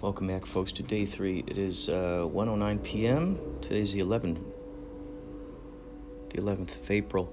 Welcome back, folks, to day three. It is 1:09 p.m. Today's the 11th of April.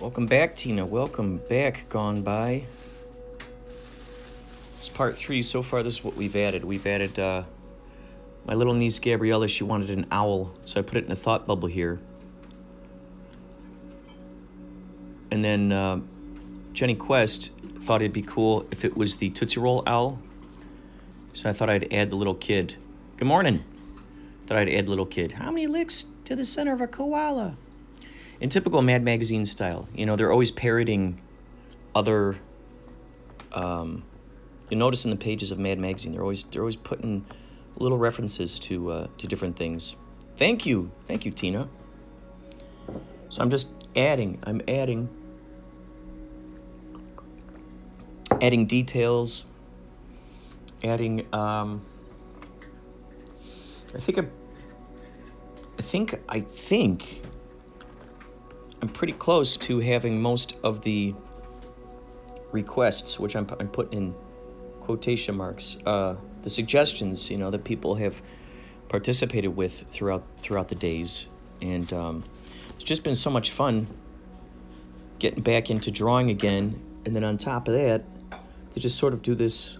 Welcome back, Tina. Welcome back, Gone By. It's part three. So far, this is what we've added. We've added my little niece, Gabriella. She wanted an owl, so I put it in a thought bubble here. And then Jenny Quest thought it'd be cool if it was the Tootsie Roll owl. So I thought I'd add the little kid. Good morning. Thought I'd add little kid. How many licks to the center of a koala? In typical Mad Magazine style, you know, they're always parroting other, you notice in the pages of Mad Magazine, they're always putting little references to different things. Thank you, Tina. So I'm just adding details, adding, I think I'm pretty close to having most of the requests, which I'm putting in quotation marks, the suggestions, you know, that people have participated with throughout the days. And it's just been so much fun getting back into drawing again. And then on top of that, to just sort of do this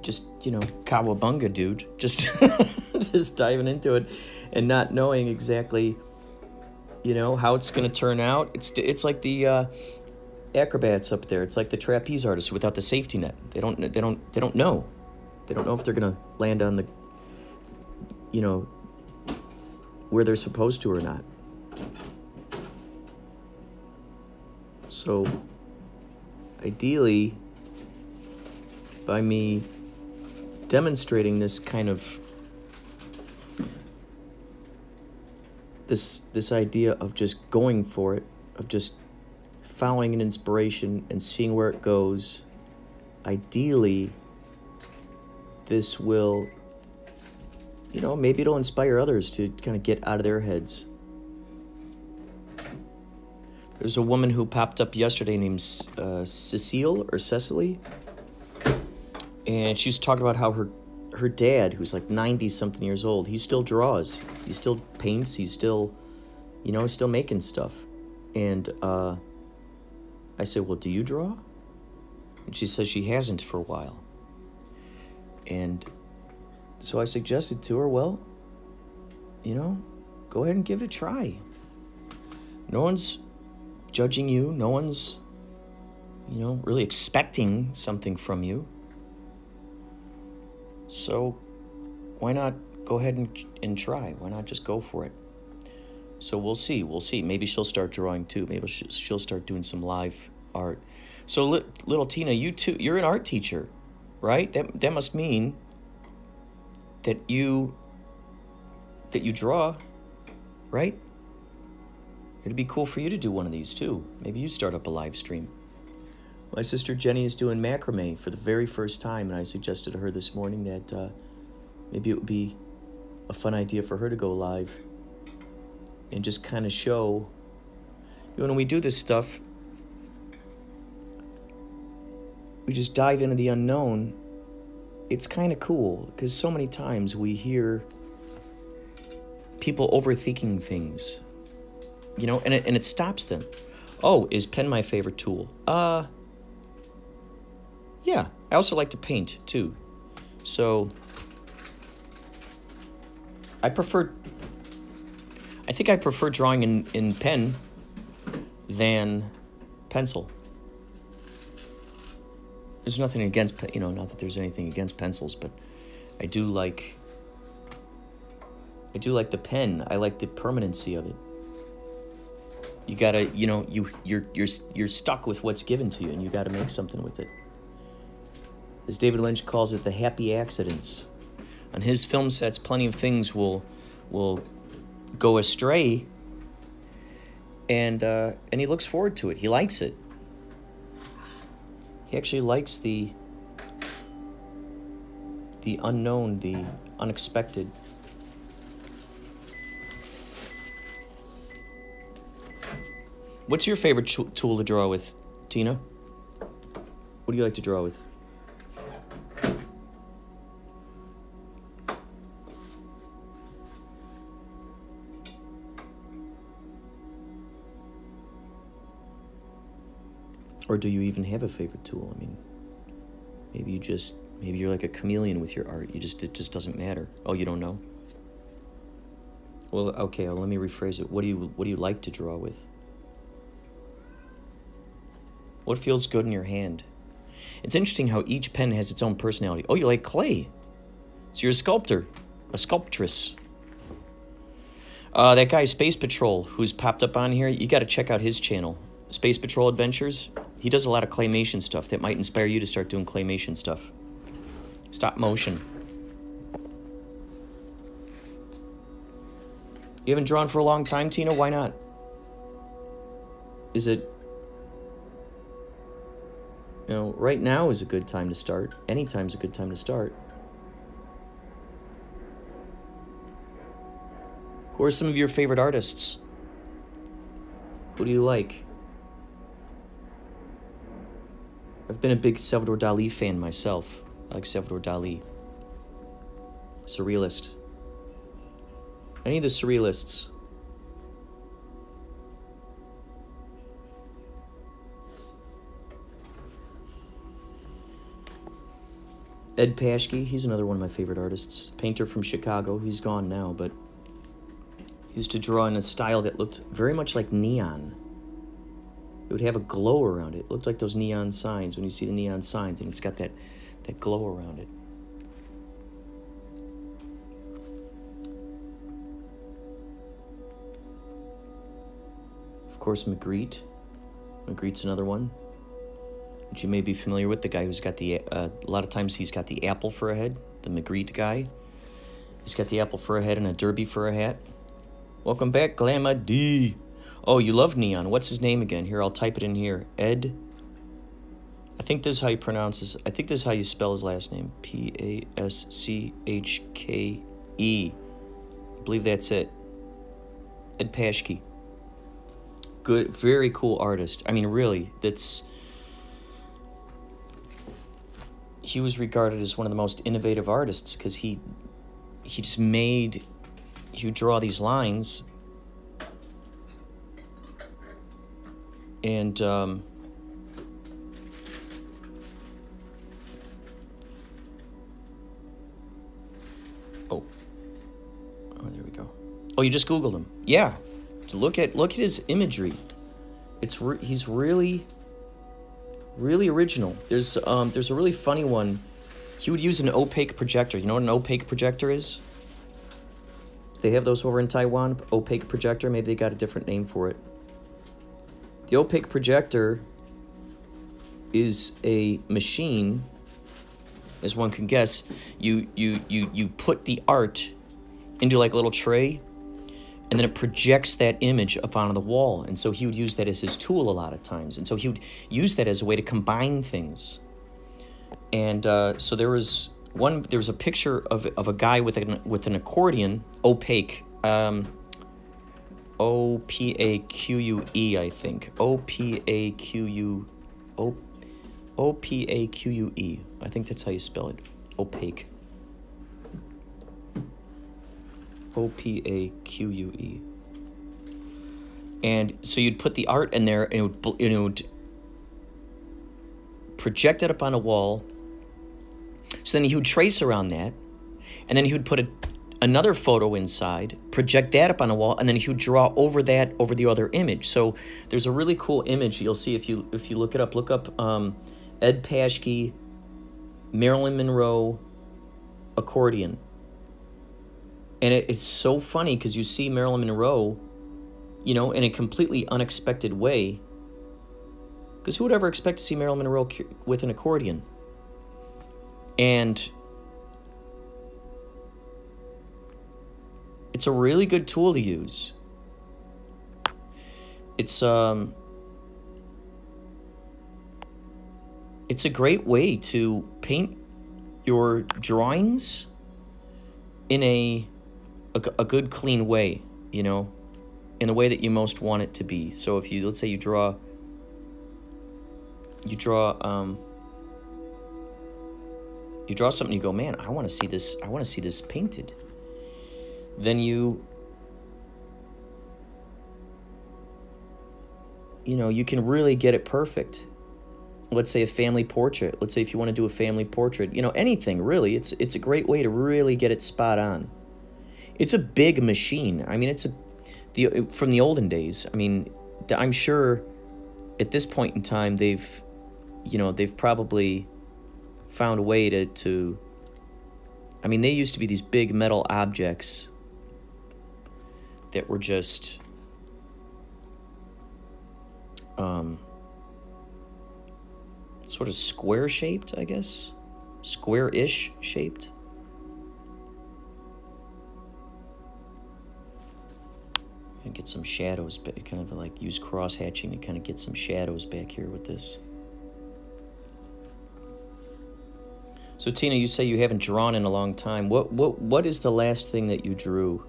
just, you know, cowabunga, dude, just just diving into it and not knowing exactly, you know, how it's going to turn out. It's like the acrobats up there. It's like the trapeze artists without the safety net. They don't know. They don't know if they're going to land on the, you know, where they're supposed to or not. So ideally, by me demonstrating this kind of this idea of just going for it, of just following an inspiration and seeing where it goes, ideally this will, you know, maybe it'll inspire others to kind of get out of their heads. There's a woman who popped up yesterday named Cecile or Cecily. And she's talking about how her dad, who's like 90-something years old, he still draws. He still paints. He's still, you know, still making stuff. And I said, well, do you draw? And she says she hasn't for a while. And so I suggested to her, well, you know, go ahead and give it a try. No one's judging you. No one's, you know, really expecting something from you. So why not go ahead and try? Why not just go for it? So we'll see. Maybe she'll start drawing too. Maybe she'll start doing some live art. So little Tina, you too, you're an art teacher, right? That must mean that you draw. right? It'd be cool for you to do one of these, too. Maybe you start up a live stream. My sister Jenny is doing macrame for the very first time, and I suggested to her this morning that maybe it would be a fun idea for her to go live and just kind of show. You know, when we do this stuff, we just dive into the unknown. It's kind of cool, because so many times we hear people overthinking things, you know, and it stops them. Oh, is pen my favorite tool? Yeah, I also like to paint, too. So, I think I prefer drawing in pen than pencil. There's nothing against, you know, not that there's anything against pencils, but I do like the pen. I like the permanency of it. You gotta, you know, you're stuck with what's given to you, and you gotta make something with it. As David Lynch calls it, the happy accidents. On his film sets, plenty of things will go astray, and he looks forward to it. He likes it. He actually likes the unknown, the unexpected. What's your favorite tool to draw with, Tina? What do you like to draw with? Or do you even have a favorite tool? I mean, maybe you're like a chameleon with your art. It just doesn't matter. Oh, you don't know? Well, okay, well, let me rephrase it. What do you like to draw with? What feels good in your hand? It's interesting how each pen has its own personality. Oh, you like clay. So you're a sculptor, a sculptress. That guy, Space Patrol, who's popped up on here, you got to check out his channel. Space Patrol Adventures. He does a lot of claymation stuff that might inspire you to start doing claymation stuff. Stop motion. You haven't drawn for a long time, Tina? Why not? Is it... You know, right now is a good time to start. Anytime's a good time to start. Who are some of your favorite artists? Who do you like? I've been a big Salvador Dali fan myself. I like Salvador Dali. Surrealist. Any of the surrealists? Ed Paschke, he's another one of my favorite artists. Painter from Chicago. He's gone now, but he used to draw in a style that looked very much like neon. It would have a glow around it. It looked like those neon signs, when you see the neon signs, and it's got that glow around it. Of course, Magritte. Magritte's another one that you may be familiar with, the guy who's got the, a lot of times he's got the apple for a head, the Magritte guy. He's got the apple for a head and a derby for a hat. Welcome back, Glamour D. Oh, you love neon. What's his name again? Here, I'll type it in here. Ed. I think this is how you pronounce this. I think this is how you spell his last name. Paschke. I believe that's it. Ed Paschke. Good, very cool artist. I mean, really, that's... He was regarded as one of the most innovative artists because he just made... You draw these lines... And oh, there we go. Oh, you just Googled him. Yeah, look at his imagery. He's really original. There's a really funny one. He would use an opaque projector. You know what an opaque projector is? They have those over in Taiwan. Opaque projector. Maybe they got a different name for it. The opaque projector is a machine, as one can guess. You put the art into like a little tray, and then it projects that image up onto the wall. And so he would use that as his tool a lot of times. And so he would use that as a way to combine things. And so there was a picture of a guy with an accordion, opaque, O-P-A-Q-U-E, I think. O-P-A-Q-U-E. I think that's how you spell it. Opaque. O-P-A-Q-U-E. And so you'd put the art in there, and it would project it up on a wall. So then he would trace around that, and then he would put another photo inside, project that up on a wall, and then he would draw over that, over the other image. So there's a really cool image you'll see if you look it up. Look up Ed Paschke, Marilyn Monroe, accordion. And it's so funny because you see Marilyn Monroe, you know, in a completely unexpected way. Because who would ever expect to see Marilyn Monroe with an accordion? And it's a really good tool to use. It's a great way to paint your drawings in a good, clean way, you know, in the way that you most want it to be. So if you, let's say you draw something, you go, man, I want to see this painted. Then you can really get it perfect. Let's say a family portrait. Let's say if you want to do a family portrait, you know, anything really, it's a great way to really get it spot on. It's a big machine. I mean, from the olden days. I mean, I'm sure at this point in time, they've probably found a way to I mean, they used to be these big metal objects that were just sort of square shaped, I guess, square-ish shaped. And get some shadows, but kind of like use cross hatching to kind of get some shadows back here with this. So Tina, you say you haven't drawn in a long time. What is the last thing that you drew?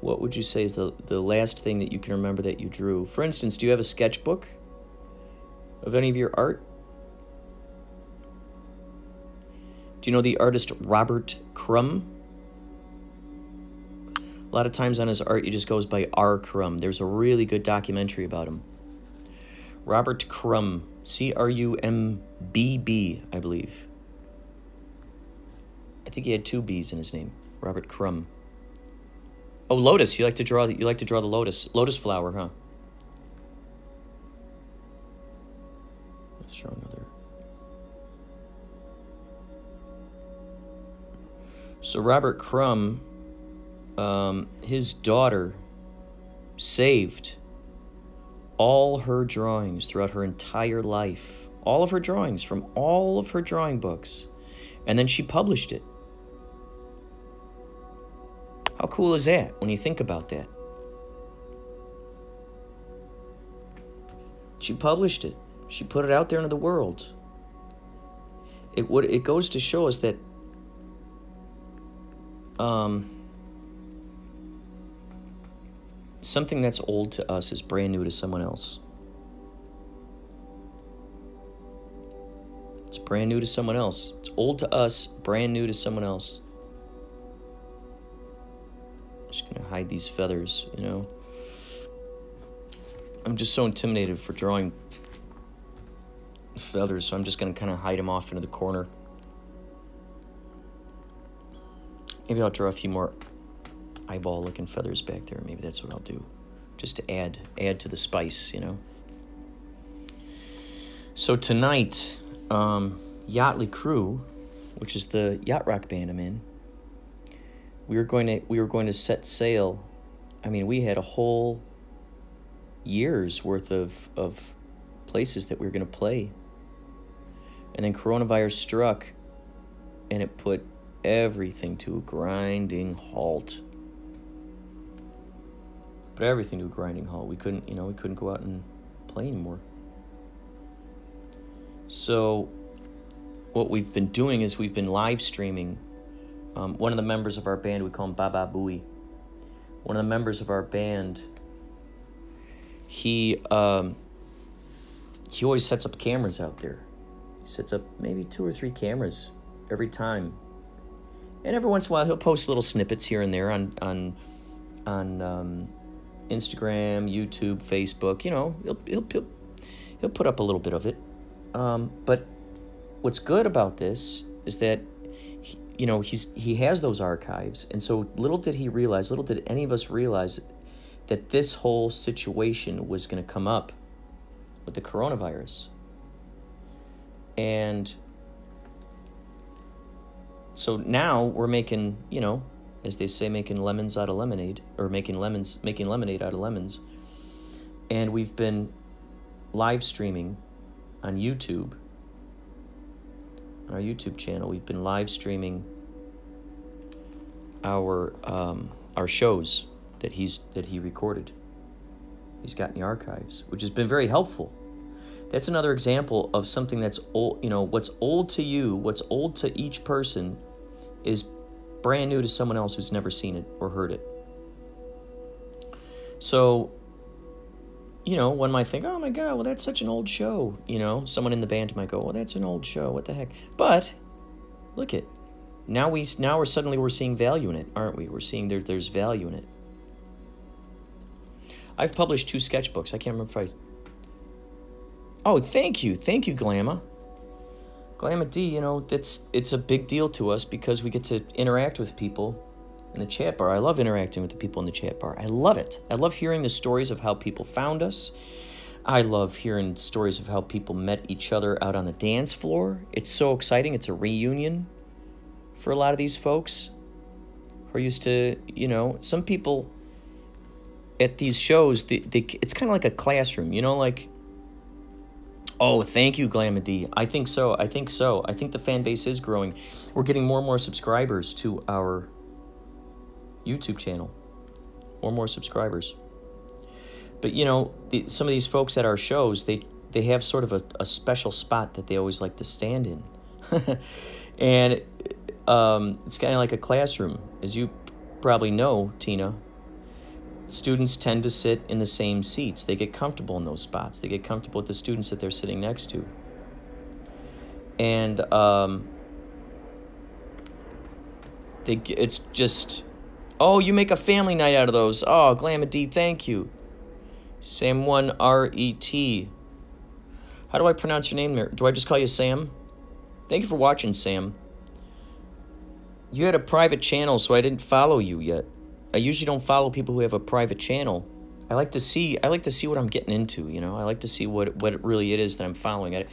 What would you say is the last thing that you can remember that you drew? For instance, do you have a sketchbook of any of your art? Do you know the artist Robert Crumb? A lot of times on his art, he just goes by R. Crumb. There's a really good documentary about him. Robert Crumb, C-R-U-M-B-B, I believe. I think he had two B's in his name. Robert Crumb. Oh, lotus. You like to draw the lotus. Lotus flower, huh? Let's draw another. So Robert Crumb, his daughter saved all her drawings throughout her entire life. All of her drawings from all of her drawing books. And then she published it. How cool is that when you think about that? She published it. She put it out there into the world. It goes to show us that something that's old to us is brand new to someone else. It's brand new to someone else. It's old to us, brand new to someone else. Just gonna hide these feathers, you know. I'm just so intimidated for drawing feathers, so I'm just gonna kind of hide them off into the corner. Maybe I'll draw a few more eyeball-looking feathers back there. Maybe that's what I'll do, just to add to the spice, you know. So tonight, Yachtly Crew, which is the yacht rock band I'm in. We were going to set sail. I mean, we had a whole year's worth of places that we were going to play. And then coronavirus struck, and it put everything to a grinding halt. Put everything to a grinding halt. We couldn't go out and play anymore. So what we've been doing is we've been live streaming. One of the members of our band, we call him Baba Booey. One of the members of our band, he always sets up cameras out there. He sets up maybe 2 or 3 cameras every time. And every once in a while, he'll post little snippets here and there on Instagram, YouTube, Facebook. You know, he'll put up a little bit of it. But what's good about this is that, he has those archives. And so little did any of us realize that this whole situation was going to come up with the coronavirus. And so now we're making, as they say, making lemonade out of lemons. And we've been live streaming on YouTube. On our YouTube channel, we've been live streaming our shows that he recorded. He's got in the archives, which has been very helpful. That's another example of something that's old. What's old to you, what's old to each person, is brand new to someone else who's never seen it or heard it. So, one might think, oh my God, well, that's such an old show. Someone in the band might go, well, that's an old show. What the heck? But look it. Now we're seeing value in it, aren't we? We're seeing there's value in it. I've published 2 sketchbooks. I can't remember if I... Oh, thank you. Thank you, Glamma. Glamma D, it's a big deal to us because we get to interact with people in the chat bar. I love interacting with the people in the chat bar. I love it. I love hearing the stories of how people found us. I love hearing stories of how people met each other out on the dance floor. It's so exciting. It's a reunion for a lot of these folks who are used to, some people at these shows, it's kind of like a classroom, like, oh, thank you, Glamma D. I think so. I think the fan base is growing. We're getting more and more subscribers to our YouTube channel. More and more subscribers. But, some of these folks at our shows, they have sort of a special spot that they always like to stand in. And it's kind of like a classroom. As you probably know, Tina, students tend to sit in the same seats. They get comfortable in those spots. They get comfortable with the students that they're sitting next to. And it's just... Oh, you make a family night out of those. Oh, Glamma D, thank you. Sam1 RET. How do I pronounce your name there? Do I just call you Sam? Thank you for watching, Sam. You had a private channel, so I didn't follow you yet. I usually don't follow people who have a private channel. I like to see what I'm getting into, I like to see what it really is that I'm following. If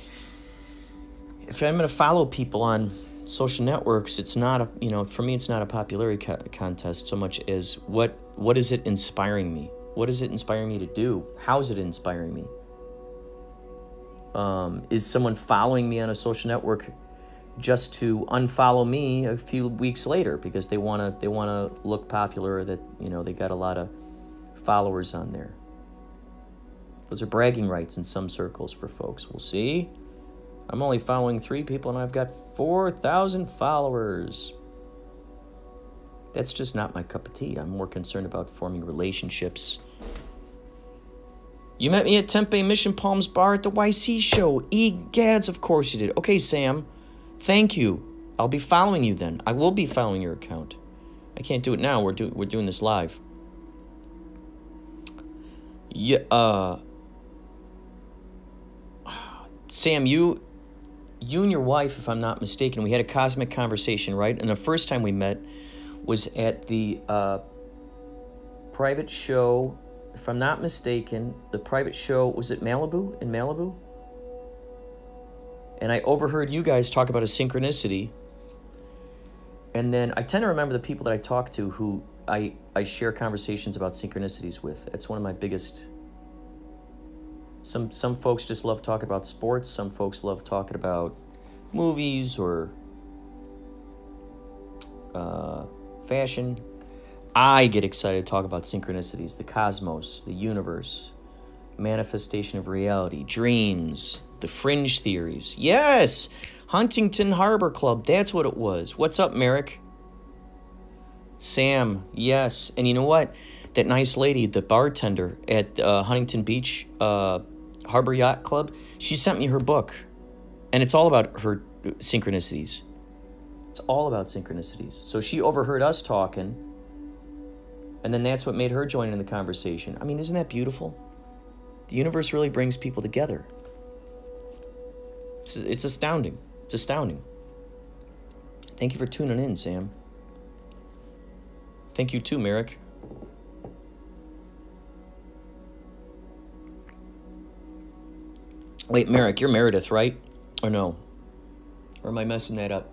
I'm going to follow people on social networks, it's not a, for me, it's not a popularity contest so much as what is it inspiring me? What is it inspiring me to do? How is it inspiring me? Is someone following me on a social network just to unfollow me a few weeks later because they wanna look popular, that they got a lot of followers on there? Those are bragging rights in some circles for folks. We'll see. I'm only following 3 people and I've got 4,000 followers. That's just not my cup of tea. I'm more concerned about forming relationships. You met me at Tempe Mission Palms Bar at the YC show. Egads, of course you did. Okay, Sam. Thank you. I'll be following you then. I will be following your account. I can't do it now. We're doing this live. Yeah. Sam, you and your wife, if I'm not mistaken, we had a cosmic conversation, right? And the first time we met was at the private show. If I'm not mistaken, the private show was at Malibu, in Malibu. And I overheard you guys talk about a synchronicity. And then I tend to remember the people that I talk to who I share conversations about synchronicities with. That's one of my biggest... Some folks just love talking about sports. Some folks love talking about movies or fashion. I get excited to talk about synchronicities, the cosmos, the universe, manifestation of reality, dreams, the fringe theories. Yes, Huntington Harbor Club, that's what it was. What's up, Merrick? Sam, yes. And you know what? That nice lady, the bartender at Huntington Beach Harbor Yacht Club, she sent me her book. And it's all about her synchronicities. It's all about synchronicities. So she overheard us talking. And then that's what made her join in the conversation. I mean, isn't that beautiful? The universe really brings people together. It's astounding. It's astounding. Thank you for tuning in, Sam. Thank you too, Merrick. Wait, Merrick, you're Meredith, right? Or no? Or am I messing that up?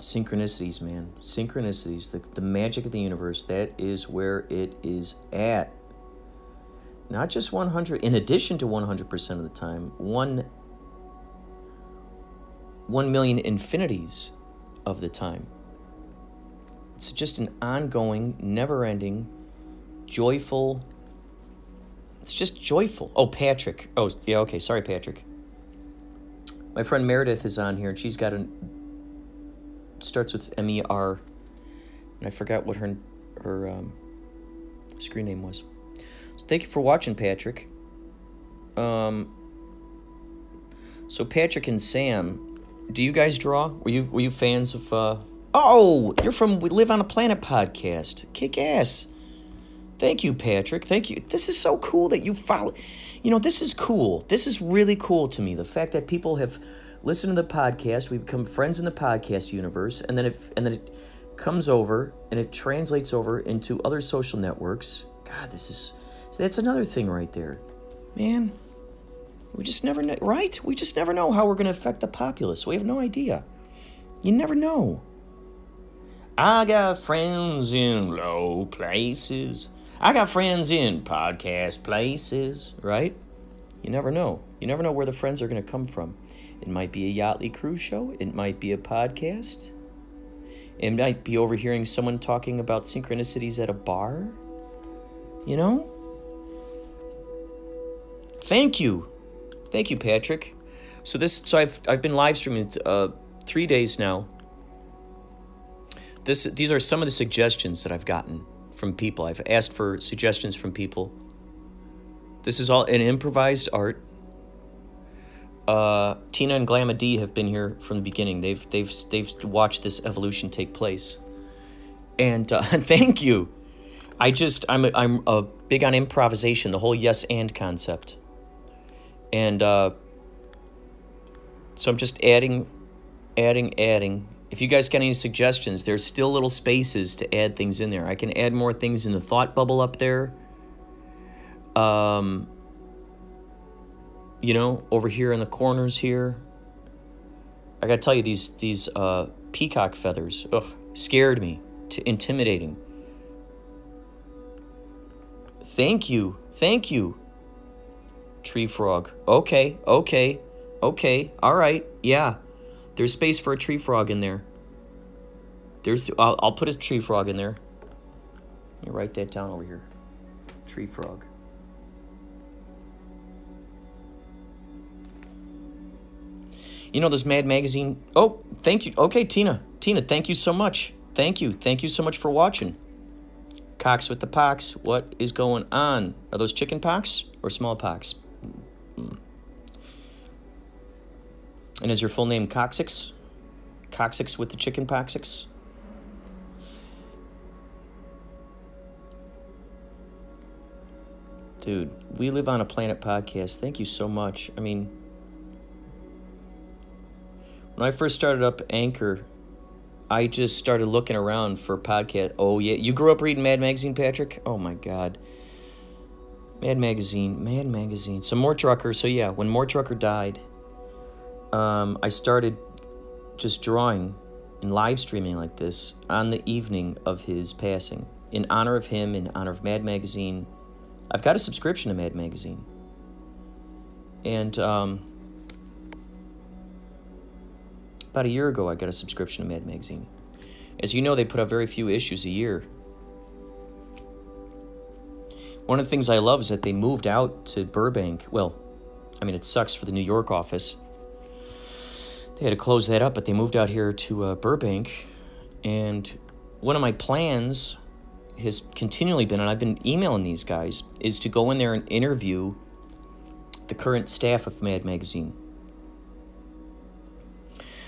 Synchronicities, man. Synchronicities, the magic of the universe, that is where it is at. Not just 100, in addition to 100% of the time, 1 million infinities of the time. It's just an ongoing, never-ending, joyful, it's just joyful. Oh, Patrick. Oh, yeah, okay, sorry, Patrick. My friend Meredith is on here, and she's got starts with M-E-R, and I forgot what her screen name was. So thank you for watching, Patrick. So Patrick and Sam, do you guys draw? Were you fans of? Oh, you're from We Live on a Planet podcast. Kick ass! Thank you, Patrick. Thank you. This is so cool that you follow. You know, this is cool. This is really cool to me. The fact that people have. Listen to the podcast, we become friends in the podcast universe, and then it comes over and it translates over into other social networks. God, this is so that's another thing right there. Man, we just never know, right? We just never know how we're going to affect the populace. We have no idea. You never know. I got friends in low places. I got friends in podcast places, right? You never know. You never know where the friends are going to come from. It might be a Yachtly Crew show. It might be a podcast. It might be overhearing someone talking about synchronicities at a bar. You know? Thank you. Thank you, Patrick. So I've been live streaming 3 days now. These are some of the suggestions that I've gotten from people. I've asked for suggestions from people. This is all an improvised art. Tina and Glamma D have been here from the beginning. They've watched this evolution take place, and thank you. I'm big on improvisation, the whole yes and concept, and so I'm just adding. If you guys got any suggestions, there's still little spaces to add things in there. I can add more things in the thought bubble up there. You know, over here in the corners here. I gotta tell you, these peacock feathers, scared me. Intimidating. Thank you. Thank you. Tree frog. Okay, okay, okay. All right, yeah. There's space for a tree frog in there. I'll put a tree frog in there. Let me write that down over here. Tree frog. You know, this Mad Magazine. Oh, thank you. Okay, Tina. Tina, thank you so much. Thank you. Thank you so much for watching. Cox with the pox. What is going on? Are those chicken pox or smallpox? And is your full name Coxix? Coxix with the chicken poxix? Dude, We Live on a Planet podcast. Thank you so much. I mean, when I first started up Anchor, I just started looking around for podcast. Oh, yeah. You grew up reading Mad Magazine, Patrick? Oh, my God. Mad Magazine. Mad Magazine. So, Mort Drucker. So, yeah, when Mort Drucker died, I started just drawing and live streaming like this on the evening of his passing. In honor of him, in honor of Mad Magazine. I've got a subscription to Mad Magazine. And About a year ago, I got a subscription to MAD Magazine. As you know, they put out very few issues a year. One of the things I love is that they moved out to Burbank. Well, I mean, it sucks for the New York office. They had to close that up, but they moved out here to Burbank. And one of my plans has continually been, and I've been emailing these guys, is to go in there and interview the current staff of MAD Magazine.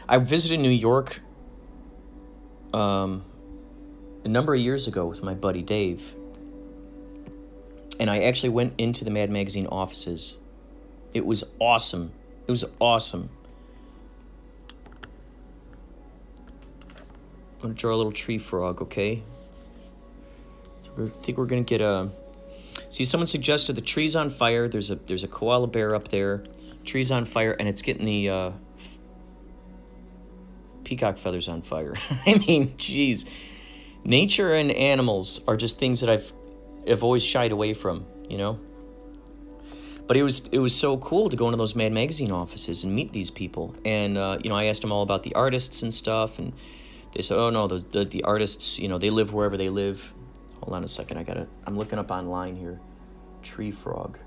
I visited New York a number of years ago with my buddy Dave. And I actually went into the MAD Magazine offices. It was awesome. It was awesome. I'm going to draw a little tree frog, okay? I think we're going to get a... See, someone suggested the tree's on fire. There's a koala bear up there. Tree's on fire, and it's getting the peacock feathers on fire. I mean, geez. Nature and animals are just things that I've always shied away from, you know? But it was so cool to go into those MAD Magazine offices and meet these people. And, you know, I asked them all about the artists and stuff, and they said, oh, no, the artists, you know, they live wherever they live. Hold on a second, I'm looking up online here. Tree frog.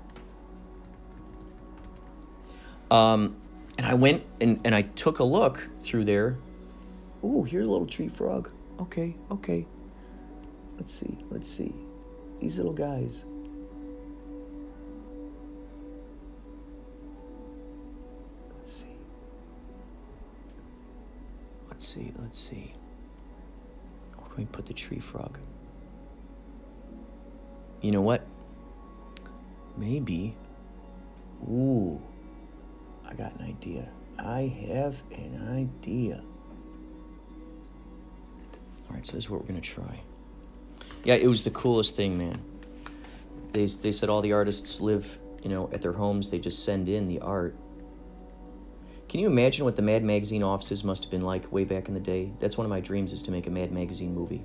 And I went and I took a look through there. Ooh, here's a little tree frog. Okay, okay. Let's see. These little guys. Let's see. Where can we put the tree frog? You know what? Maybe. Ooh. I got an idea. I have an idea. All right, so this is what we're going to try. Yeah, it was the coolest thing, man. They said all the artists live, you know, at their homes. They just send in the art. Can you imagine what the MAD Magazine offices must have been like way back in the day? That's one of my dreams, is to make a MAD Magazine movie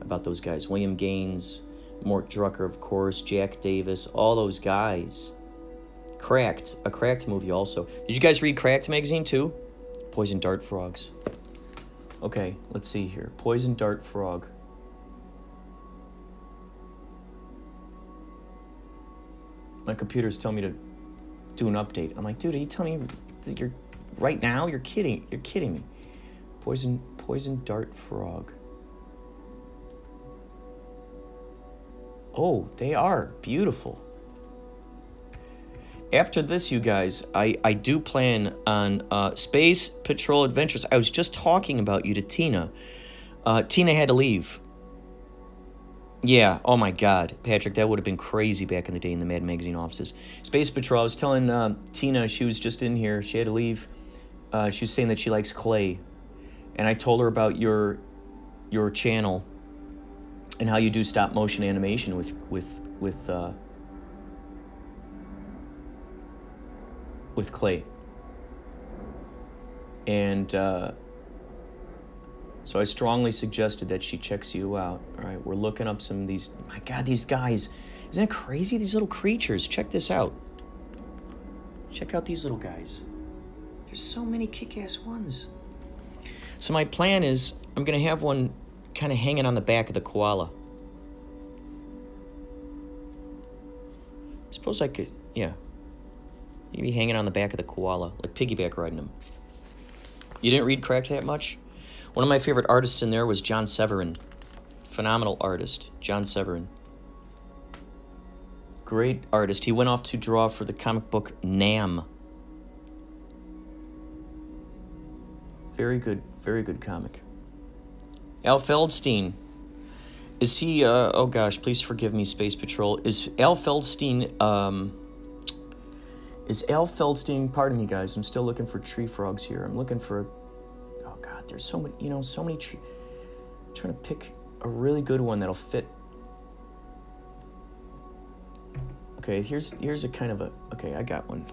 about those guys. William Gaines, Mort Drucker, of course, Jack Davis, all those guys. Cracked, a Cracked movie also. Did you guys read Cracked Magazine too? Poison dart frogs. Okay, let's see here. Poison dart frog. My computer's telling me to do an update. I'm like, dude, are you telling me you're right now? You're kidding me. Poison dart frog. Oh, they are beautiful. After this, you guys, I do plan on Space Patrol Adventures. I was just talking about you to Tina. Tina had to leave. Yeah, oh my God, Patrick, that would have been crazy back in the day in the MAD Magazine offices. Space Patrol, I was telling Tina, she was just in here. She had to leave. She was saying that she likes clay. And I told her about your channel and how you do stop motion animation with clay. And so I strongly suggested that she checks you out. All right, we're looking up some of these. My God, these guys. Isn't it crazy? These little creatures. Check this out. Check out these little guys. There's so many kick-ass ones. So my plan is I'm going to have one kind of hanging on the back of the koala. Suppose I could, yeah. You'd be hanging on the back of the koala, like piggyback riding him. You didn't read Cracked that much? One of my favorite artists in there was John Severin. Phenomenal artist, John Severin. Great artist. He went off to draw for the comic book NAMM. Very good comic. Al Feldstein. Is he, oh gosh, please forgive me, Space Patrol. Is Al Feldstein, Is Al Feldstein, pardon me guys, I'm still looking for tree frogs here. I'm looking for, oh God, there's so many, you know, so many tree. I'm trying to pick a really good one that'll fit. Okay, here's a kind of a, okay, I got one.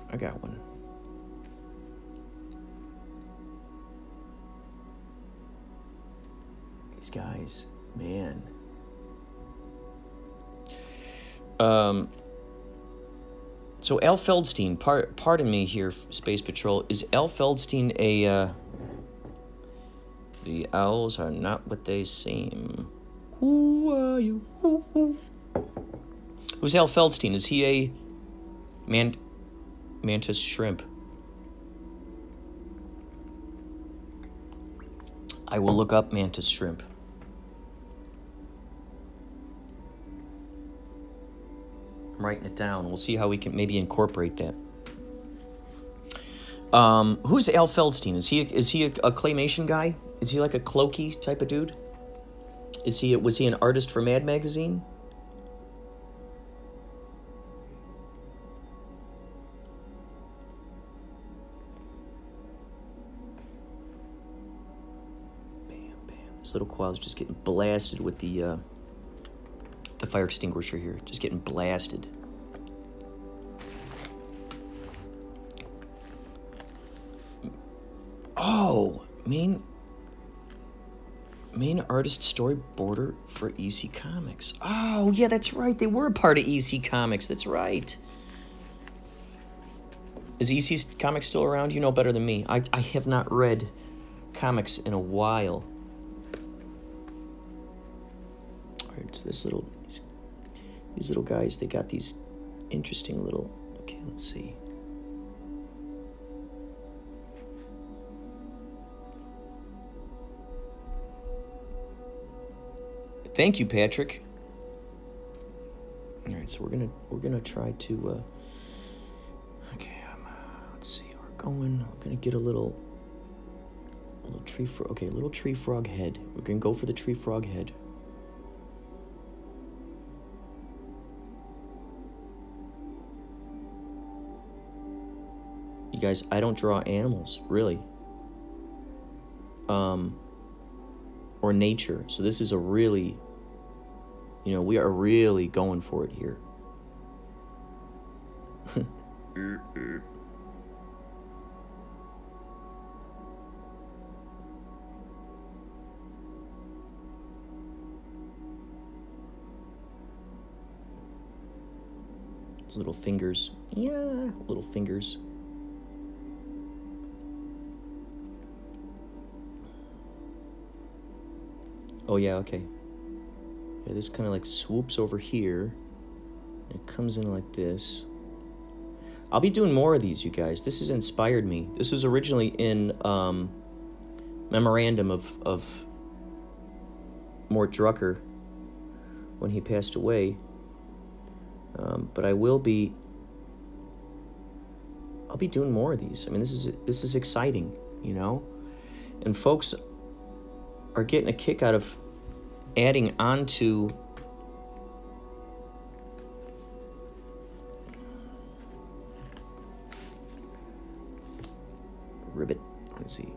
These guys, man. So Al Feldstein, pardon me here, Space Patrol, is Al Feldstein a The owls are not what they seem. Who are you? Who? Who's Al Feldstein? Is he a mantis shrimp? I will look up mantis shrimp. I'm writing it down. We'll see how we can maybe incorporate that. Who's Al Feldstein? Is he a claymation guy? Is he like a Clokey type of dude? Was he an artist for Mad Magazine? Bam, bam. This little koala's just getting blasted with the fire extinguisher here. Just getting blasted. Oh, main artist storyboarder for EC Comics. Oh, yeah, that's right. They were a part of EC Comics. That's right. Is EC Comics still around? You know better than me. I have not read comics in a while. All right, so this little... These little guys, they got these interesting little... Okay, let's see. Thank you, Patrick. All right, so we're gonna try to. Okay, let's see. We're gonna get a little tree frog. Okay, little tree frog head. We're gonna go for the tree frog head. You guys, I don't draw animals really. Or nature. So this is a really, you know, we are really going for it here. It's little fingers. Yeah, little fingers. Oh, yeah, okay. Yeah, this kind of, like, swoops over here. And it comes in like this. I'll be doing more of these, you guys. This has inspired me. This was originally in memorandum of Mort Drucker when he passed away. But I will be... I'll be doing more of these. I mean, this is exciting, you know? And folks... are getting a kick out of adding on to Ribbit. Let's see.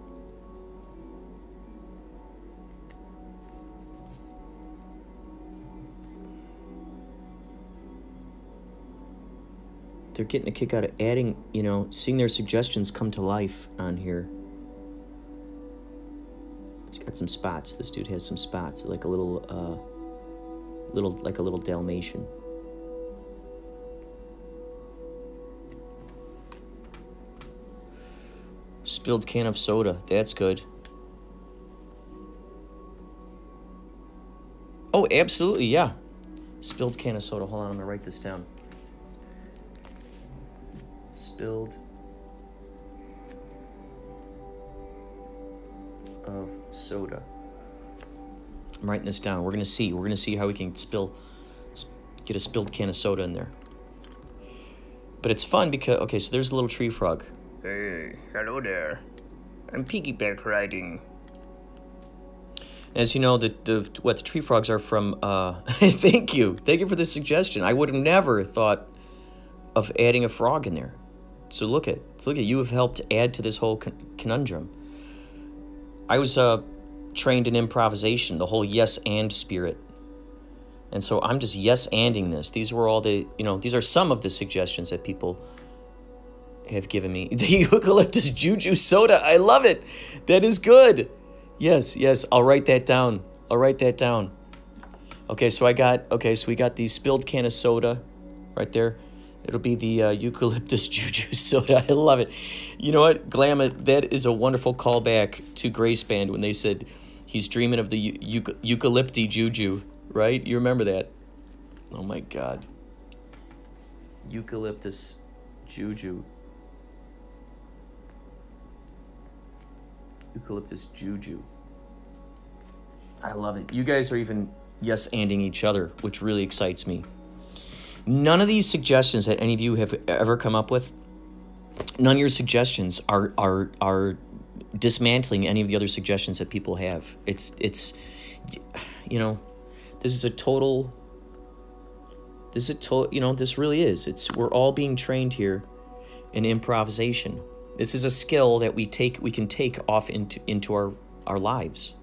They're getting a kick out of adding, you know, seeing their suggestions come to life on here. Got some spots. This dude has some spots, like a little Dalmatian. Spilled can of soda. That's good. Oh, absolutely, yeah. Spilled can of soda. Hold on, I'm gonna write this down. Spilled of soda. I'm writing this down. We're gonna see how we can get a spilled can of soda in there. But it's fun because, okay, so there's a little tree frog. Hey, hello there. I'm piggyback riding. As you know, the tree frogs are from, thank you for the suggestion. I would have never thought of adding a frog in there. So look at, you have helped add to this whole conundrum. I was trained in improvisation, the whole yes and spirit. And so I'm just yes anding this. These were all the, you know, these are some of the suggestions that people have given me. The eucalyptus juju soda. I love it. That is good. Yes. I'll write that down. Okay, so we got the spilled can of soda right there. It'll be the eucalyptus juju soda. I love it. You know what, Glamma, that is a wonderful callback to Grace Band when they said he's dreaming of the eucalypti juju, right? You remember that? Oh, my God. Eucalyptus juju. Eucalyptus juju. I love it. You guys are even yes-anding each other, which really excites me. None of these suggestions that any of you have ever come up with, none of your suggestions are dismantling any of the other suggestions that people have. It's you know, this is a total, you know, this really is. We're all being trained here in improvisation. This is a skill that we can take off into our lives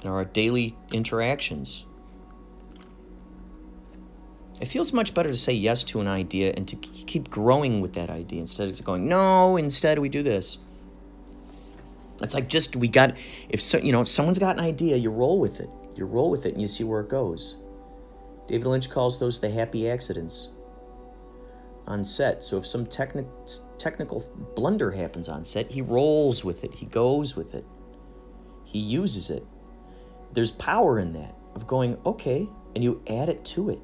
and our daily interactions. It feels much better to say yes to an idea and to keep growing with that idea instead of going, no, instead we do this. It's like if someone's got an idea, you roll with it. You roll with it and you see where it goes. David Lynch calls those the happy accidents on set. So if some technical blunder happens on set, he rolls with it. He goes with it. He uses it. There's power in that of going, okay, and you add it to it.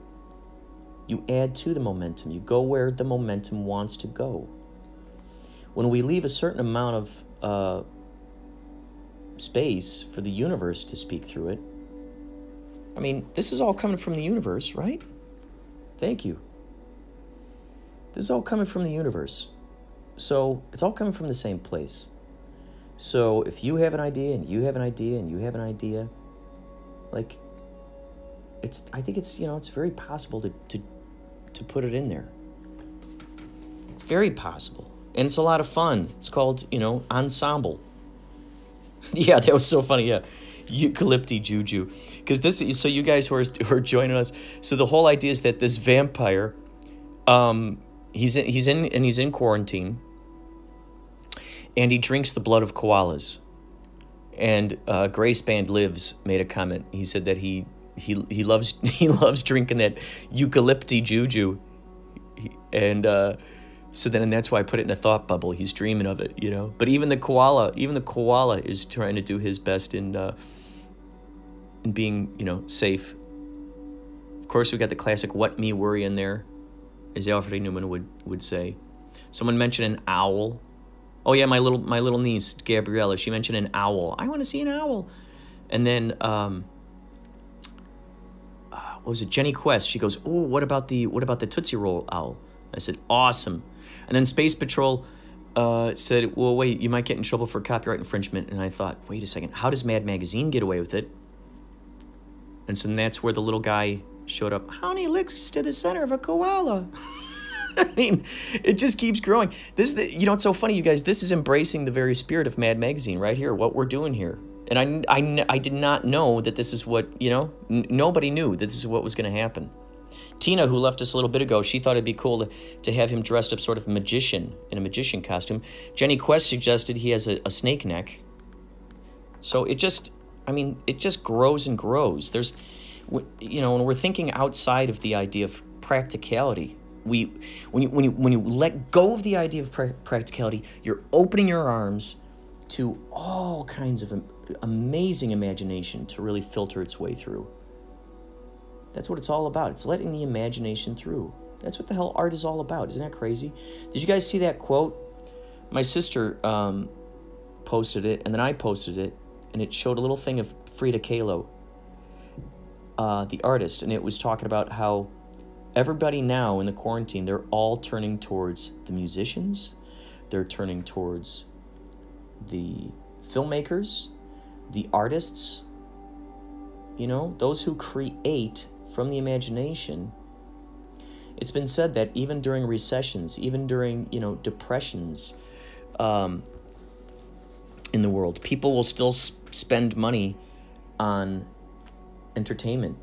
You add to the momentum. You go where the momentum wants to go. When we leave a certain amount of space for the universe to speak through it, I mean, this is all coming from the universe, right? Thank you. This is all coming from the universe. So it's all coming from the same place. So if you have an idea and you have an idea and you have an idea, like... I think it's very possible to put it in there. It's very possible. And it's a lot of fun. It's called, ensemble. Yeah, that was so funny, yeah. Eucalypti juju. Because so you guys who are joining us, so the whole idea is that this vampire, he's in quarantine, and he drinks the blood of koalas. And Grace Band Lives made a comment. He said that he loves drinking that eucalypti juju, and so that's why I put it in a thought bubble. He's dreaming of it, But even the koala is trying to do his best in being, safe. Of course, we got the classic "What Me Worry" in there, as Alfred Newman would say. Someone mentioned an owl. Oh yeah, my little niece Gabriella. She mentioned an owl. I want to see an owl, and then. What was it? Jenny Quest. She goes, "Oh, what about the Tootsie Roll owl?" I said, "Awesome." And then Space Patrol said, "Well, wait, you might get in trouble for copyright infringement." And I thought, "Wait a second, how does Mad Magazine get away with it?" And so that's where the little guy showed up. How many licks to the center of a koala? I mean, it just keeps growing. It's so funny, you guys. This is embracing the very spirit of Mad Magazine right here. What we're doing here. And I did not know that this is what, nobody knew that this is what was going to happen. Tina, who left us a little bit ago, she thought it'd be cool to have him dressed up sort of in a magician costume. Jenny Quest suggested he has a snake neck. So it just grows and grows. There's, when we're thinking outside of the idea of practicality, when you let go of the idea of practicality, you're opening your arms to all kinds of amazing imagination to really filter its way through. That's what it's all about. It's letting the imagination through. That's what the hell art is all about. Isn't that crazy? Did you guys see that quote? My sister posted it, and then I posted it, and it showed a little thing of Frida Kahlo, the artist, and it was talking about how everybody now in the quarantine, they're all turning towards the musicians. They're turning towards the filmmakers, the artists, those who create from the imagination. It's been said that even during recessions, even during, depressions in the world, people will still spend money on entertainment.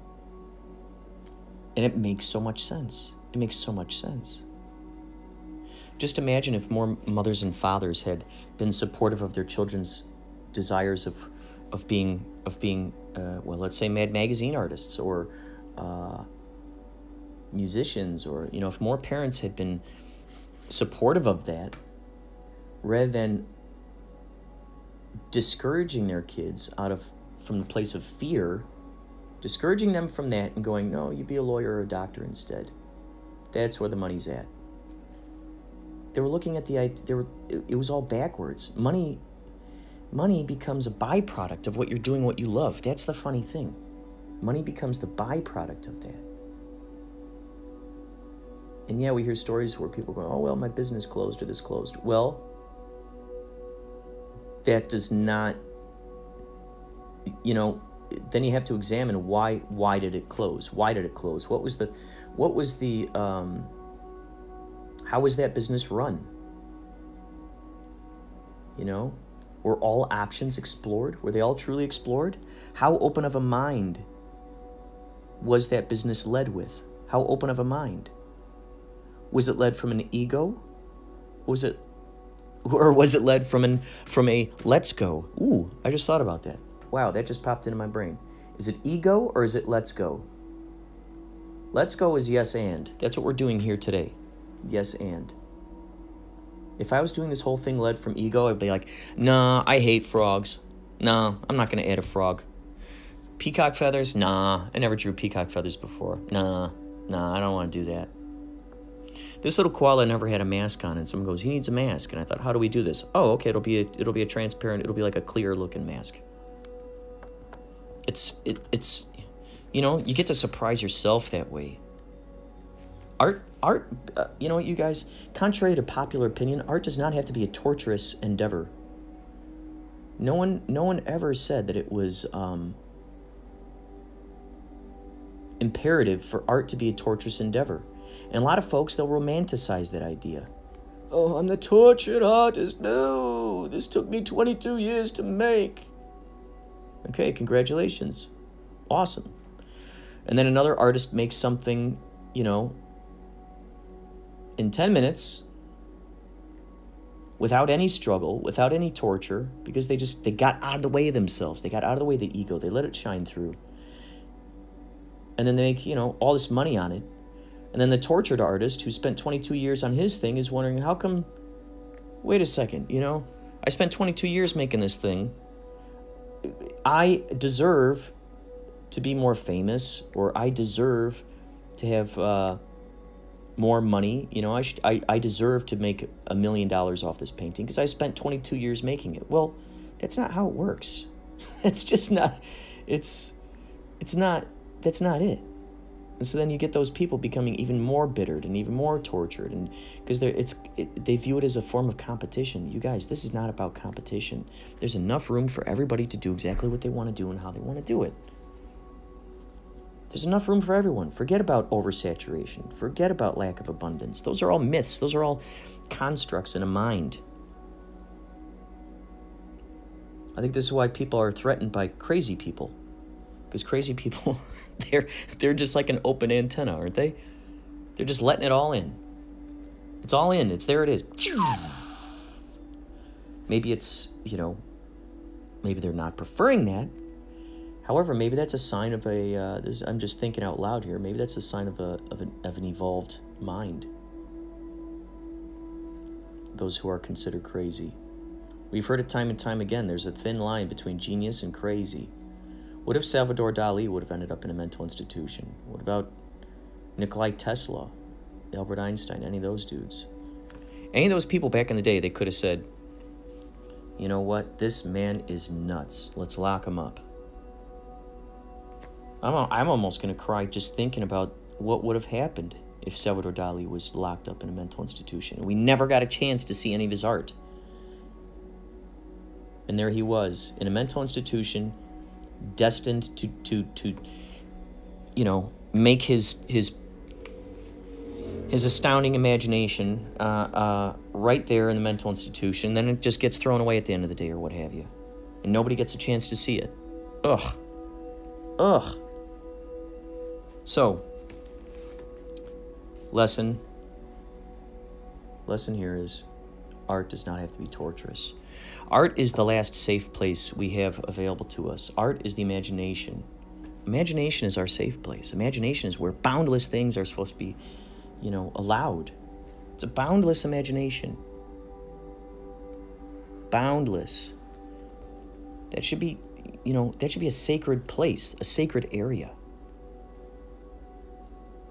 And it makes so much sense. It makes so much sense. Just imagine if more mothers and fathers had been supportive of their children's desires of being, let's say Mad Magazine artists or musicians, or, you know, if more parents had been supportive of that rather than discouraging their kids from the place of fear, discouraging them from that and going, no, you be a lawyer or a doctor instead. That's where the money's at. They were looking at it was all backwards. Money becomes a byproduct of what you're doing, what you love. That's the funny thing. Money becomes the byproduct of that. And yeah, we hear stories where people go, oh, well, my business closed or this closed. Well, that does not, you know, then you have to examine why did it close? Why did it close? How was that business run? You know, were all options explored? Were they all truly explored? How open of a mind was that business led with? How open of a mind? Was it led from an ego? Was it led from a let's go? Ooh, I just thought about that. Wow, that just popped into my brain. Is it ego or is it let's go? Let's go is yes and. That's what we're doing here today. Yes and. If I was doing this whole thing led from ego, I'd be like, nah, I hate frogs. Nah, I'm not going to add a frog. Peacock feathers? Nah, I never drew peacock feathers before. Nah, I don't want to do that. This little koala never had a mask on, and someone goes, he needs a mask. And I thought, how do we do this? Oh, okay, it'll be a transparent, it'll be like a clear-looking mask. It's, you know, you get to surprise yourself that way. Art, you know what, you guys, contrary to popular opinion, art does not have to be a torturous endeavor. No one ever said that it was imperative for art to be a torturous endeavor. And a lot of folks, they'll romanticize that idea. Oh, I'm the tortured artist. No, this took me 22 years to make. Okay, congratulations. Awesome. And then another artist makes something, you know, in 10 minutes without any struggle, without any torture, because they got out of the way of themselves. They got out of the way of the ego. They let it shine through. And then they make, you know, all this money on it. And then the tortured artist who spent 22 years on his thing is wondering, how come, wait a second, you know, I spent 22 years making this thing. I deserve to be more famous, or I deserve to have more money. You know, I deserve to make $1 million off this painting because I spent 22 years making it. Well, that's not how it works. That's just not, it's not, that's not it. And so then you get those people becoming even more bittered and even more tortured, and because they view it as a form of competition. You guys, this is not about competition. There's enough room for everybody to do exactly what they want to do and how they want to do it. There's enough room for everyone. Forget about oversaturation. Forget about lack of abundance. Those are all myths. Those are all constructs in a mind. I think this is why people are threatened by crazy people. Because crazy people, they're just like an open antenna, aren't they? They're just letting it all in. It's all in. It's there. It is. Maybe it's, you know, maybe they're not preferring that. However, maybe that's a sign of a. I'm just thinking out loud here. Maybe that's a sign of an evolved mind. Those who are considered crazy, we've heard it time and time again. There's a thin line between genius and crazy. What if Salvador Dali would have ended up in a mental institution? What about Nikola Tesla, Albert Einstein, any of those dudes? Any of those people back in the day, they could have said, you know what, this man is nuts. Let's lock him up. I'm almost going to cry just thinking about what would have happened if Salvador Dali was locked up in a mental institution. We never got a chance to see any of his art. And there he was, in a mental institution, destined to you know, make his astounding imagination right there in the mental institution. Then it just gets thrown away at the end of the day or what have you, and nobody gets a chance to see it. Ugh. So lesson here is, art does not have to be torturous. Art is the last safe place we have available to us. Art is the imagination. Imagination is our safe place. Imagination is where boundless things are supposed to be, you know, allowed. It's a boundless imagination. Boundless. That should be, you know, that should be a sacred place, a sacred area.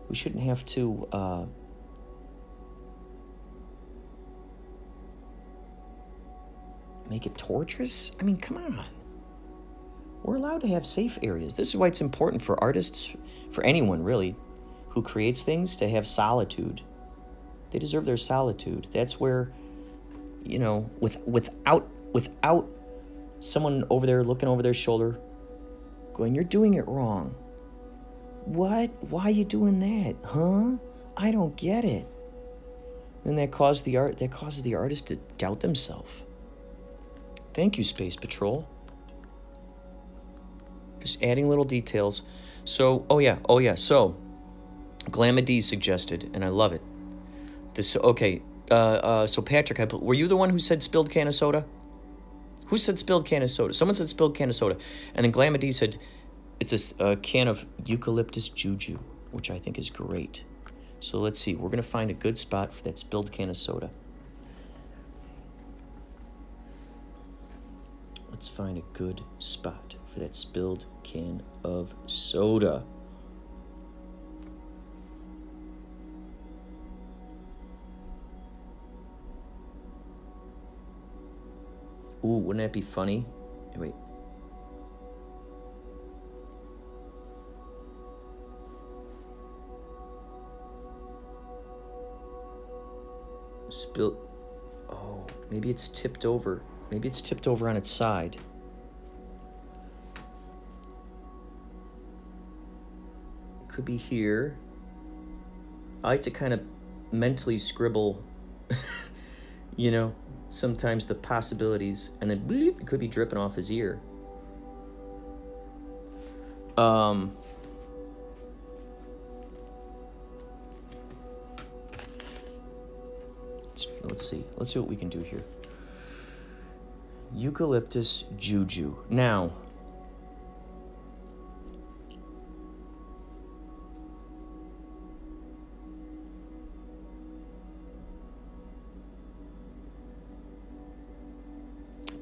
We shouldn't have to, make it torturous? I mean, come on. We're allowed to have safe areas. This is why it's important for artists, for anyone really, who creates things to have solitude. They deserve their solitude. That's where, you know, without someone over there looking over their shoulder, going, "You're doing it wrong. What? Why are you doing that? Huh? I don't get it." Then that causes the artist to doubt themselves. Thank you, Space Patrol. Just adding little details. So, oh yeah. So, Glamadee suggested, and I love it. This, okay. So Patrick, were you the one who said spilled can of soda? Who said spilled can of soda? Someone said spilled can of soda, and then Glamadee said it's a can of eucalyptus juju, which I think is great. So let's see. We're gonna find a good spot for that spilled can of soda. Let's find a good spot for that spilled can of soda. Ooh, wouldn't that be funny? Wait. Spill. Oh, maybe it's tipped over. Maybe it's tipped over on its side. Could be here. I like to kind of mentally scribble, you know, sometimes the possibilities, and then bleep, it could be dripping off his ear. Let's see what we can do here. Eucalyptus juju. Now,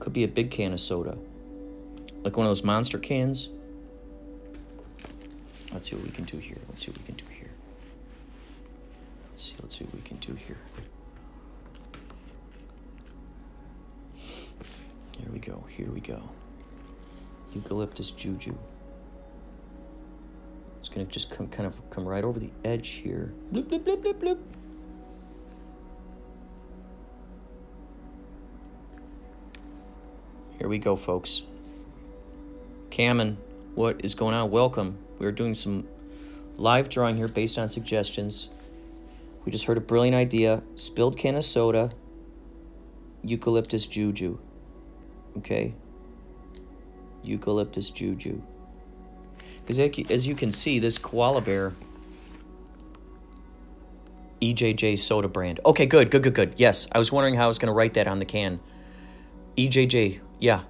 could be a big can of soda, like one of those monster cans. Let's see what we can do here. Here we go. Eucalyptus juju. It's gonna just come right over the edge here. Bloop, bloop, bloop, bloop, bloop. Here we go, folks. Cameron, what is going on? Welcome. We're doing some live drawing here based on suggestions. We just heard a brilliant idea. Spilled can of soda. Eucalyptus juju. Okay? Eucalyptus juju. Because as you can see, this koala bear... EJJ soda brand. Okay, good. Yes, I was wondering how I was going to write that on the can. EJJ, yeah.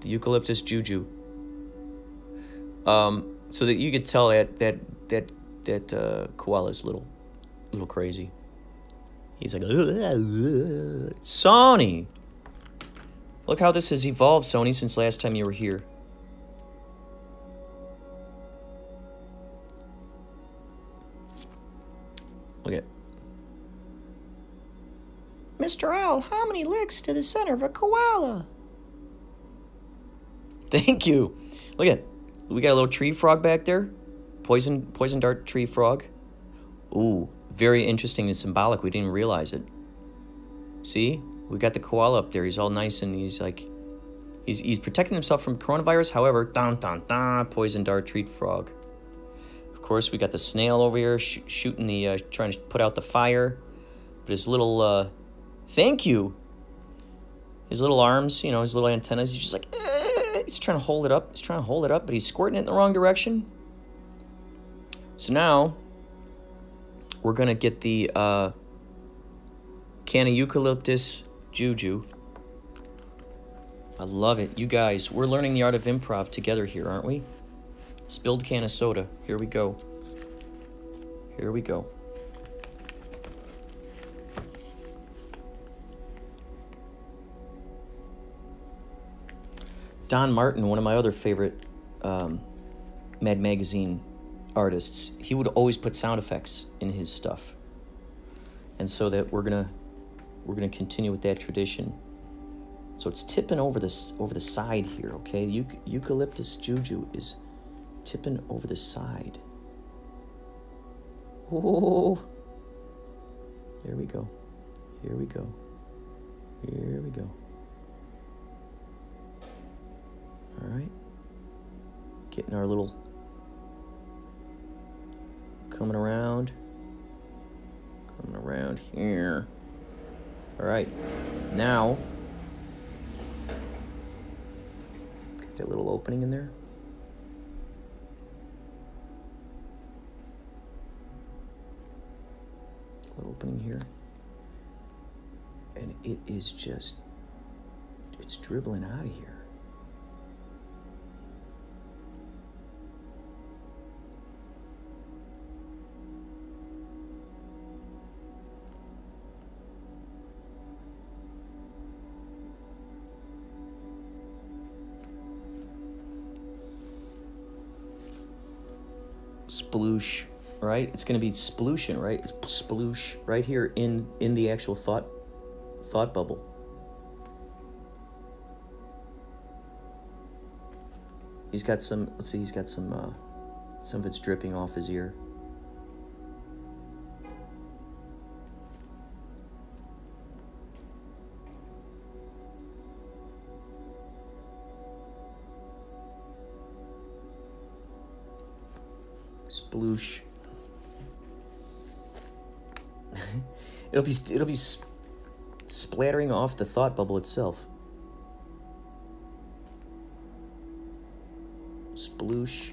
The eucalyptus juju. So that you could tell that koala's little crazy. He's like, Sony. Look how this has evolved, Sony, since last time you were here. Look at. Mr. Owl, how many licks to the center of a koala? Thank you. Look at, we got a little tree frog back there. Poison dart tree frog. Ooh, very interesting and symbolic. We didn't realize it. See, we got the koala up there. He's all nice and he's like, he's protecting himself from coronavirus. However, poison dart tree frog. Of course, we got the snail over here shooting the, trying to put out the fire. But his little, thank you. His little arms, you know, his little antennas, he's just like, he's trying to hold it up. He's trying to hold it up, but he's squirting it in the wrong direction. So now, we're going to get the can of eucalyptus juju. I love it. You guys, we're learning the art of improv together here, aren't we? Spilled can of soda. Here we go. Here we go. Don Martin, one of my other favorite Mad Magazine artists, he would always put sound effects in his stuff. And so that we're gonna continue with that tradition. So it's tipping over the side here, okay? Eucalyptus juju is tipping over the side. Oh, here we go. Here we go. Here we go. All right, getting our little, coming around here. All right, now, get that little opening in there. Little opening here. And it is just, it's dribbling out of here. Sploosh, right? It's going to be splooshing, right? It's sploosh right here in the actual thought bubble. He's got some, let's see, he's got some of it's dripping off his ear. Sploosh. it'll be splattering off the thought bubble itself. Sploosh.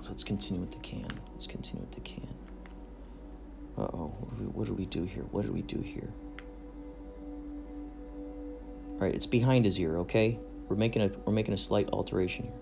So let's continue with the can. Uh-oh. What do we do here? All right, it's behind his ear, okay? We're making a slight alteration here.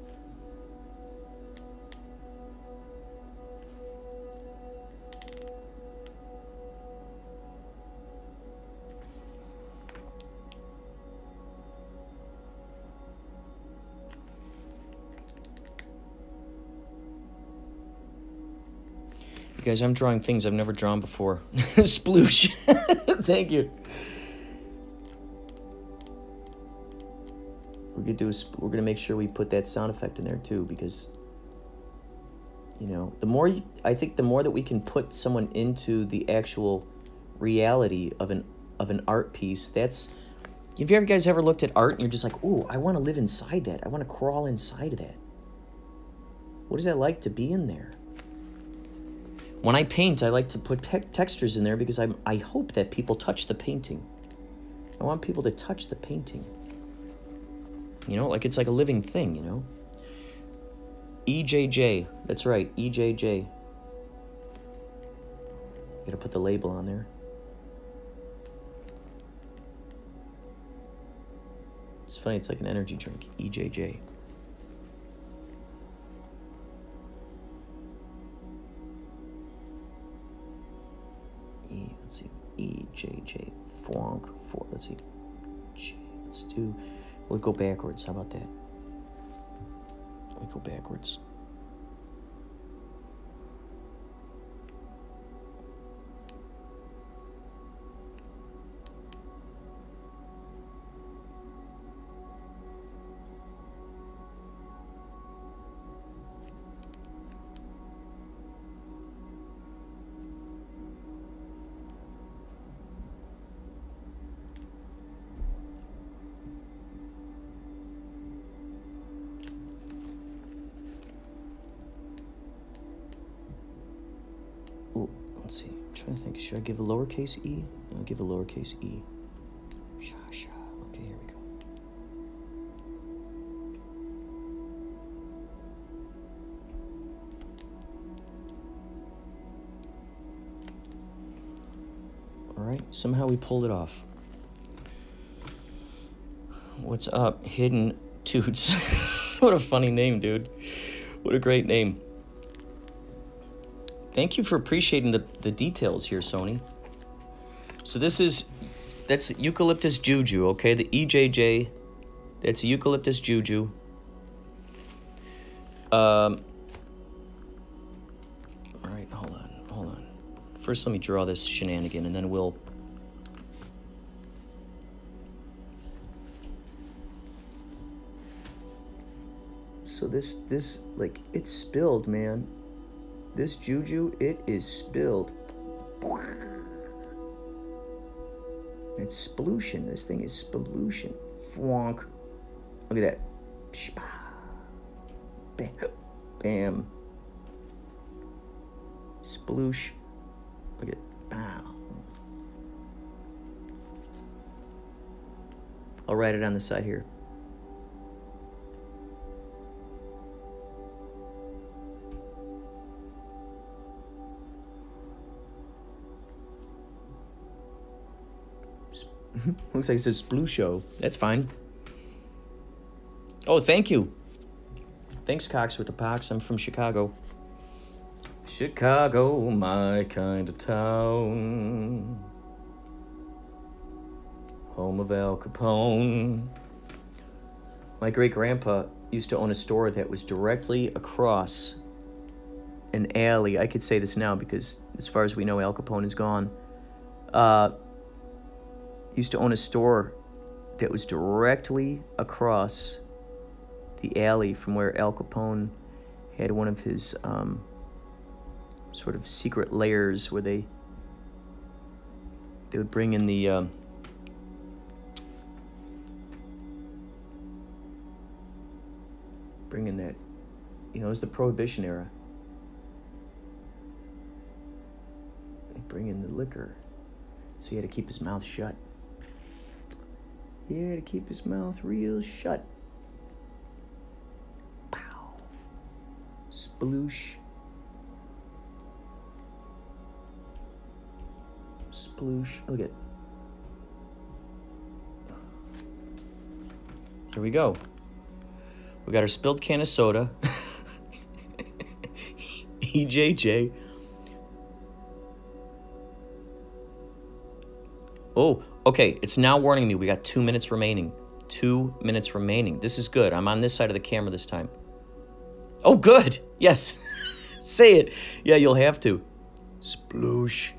You guys, I'm drawing things I've never drawn before. Sploosh. Thank you. We're gonna make sure we put that sound effect in there too, because I think the more that we can put someone into the actual reality of an art piece. That's, if you guys ever looked at art and you're just like, ooh, I want to live inside that, I want to crawl inside of that. What is that like to be in there? When I paint, I like to put textures in there because I hope that people touch the painting. I want people to touch the painting. You know, like it's like a living thing, you know? EJJ. That's right, EJJ. Gotta put the label on there. It's funny, it's like an energy drink, EJJ. Let's see, EJJ. Let's see. J, let's do... We'll go backwards. How about that? We'll go backwards. Should I give a lowercase e? No, give a lowercase e. Sha, sha. Okay, here we go. right? Somehow we pulled it off. What's up, Hidden Toots? What a funny name, dude. What a great name. Thank you for appreciating the details here, Sony. So this is, that's Eucalyptus Juju, okay? The EJJ, that's Eucalyptus Juju. All right, hold on. First, let me draw this shenanigan, and then we'll... So this, like, it's spilled, man. This Juju, it is spilled. It's spollution. This thing is spollution. Fwonk. Look at that. Bam. Bam. Sploosh. Look at bow. I'll write it on the side here. Looks like it says Blue Show. That's fine. Oh, thank you. Thanks, Cox with the Pox. I'm from Chicago. Chicago, my kind of town. Home of Al Capone. My great-grandpa used to own a store that was directly across an alley. I could say this now because, as far as we know, Al Capone is gone. Used to own a store that was directly across the alley from where Al Capone had one of his sort of secret lairs where they would bring in the bring in that, you know, it was the Prohibition era. They bring in the liquor, so he had to keep his mouth shut. He had to keep his mouth real shut. Pow. Sploosh. Sploosh. Look at. Here we go. We got our spilled can of soda. EJJ. Oh. Okay, it's now warning me. We got 2 minutes remaining. 2 minutes remaining. This is good. I'm on this side of the camera this time. Oh, good. Yes. Say it. Yeah, you'll have to. Sploosh.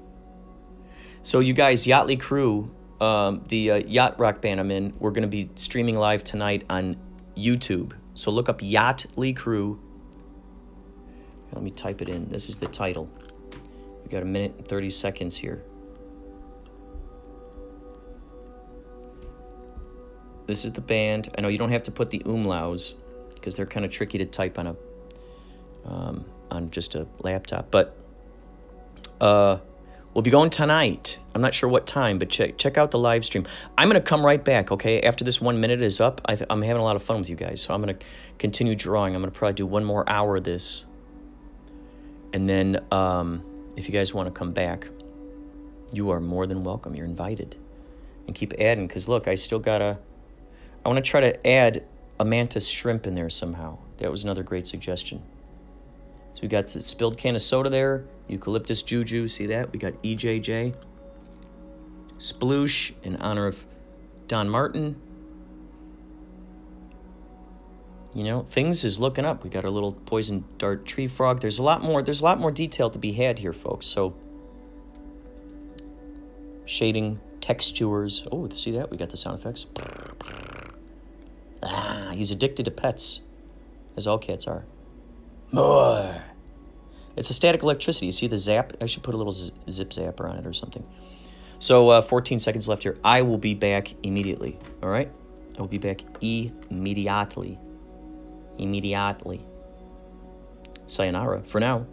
So you guys, Yachtly Crew, the yacht rock band I'm in, we're going to be streaming live tonight on YouTube. So look up Yachtly Crew. Let me type it in. This is the title. We got a minute and 30 seconds here. This is the band. I know you don't have to put the umlauts because they're kind of tricky to type on a on just a laptop. But we'll be going tonight. I'm not sure what time, but check out the live stream. I'm gonna come right back, okay? After this 1 minute is up, I'm having a lot of fun with you guys, so I'm gonna continue drawing. I'm gonna probably do one more hour of this, and then if you guys want to come back, you are more than welcome. You're invited, and keep adding because look, I still gotta. I want to try to add a mantis shrimp in there somehow. That was another great suggestion. So we got the spilled can of soda there. Eucalyptus Juju, see that? We got EJJ. Sploosh in honor of Don Martin. You know, things is looking up. We got our little poison dart tree frog. There's a lot more detail to be had here, folks. So shading, textures. Oh, see that? We got the sound effects. Ah, he's addicted to pets, as all cats are. More. It's a static electricity. You see the zap? I should put a little zip zapper on it or something. So 14 seconds left here. I will be back immediately, all right? I will be back immediately. Sayonara for now.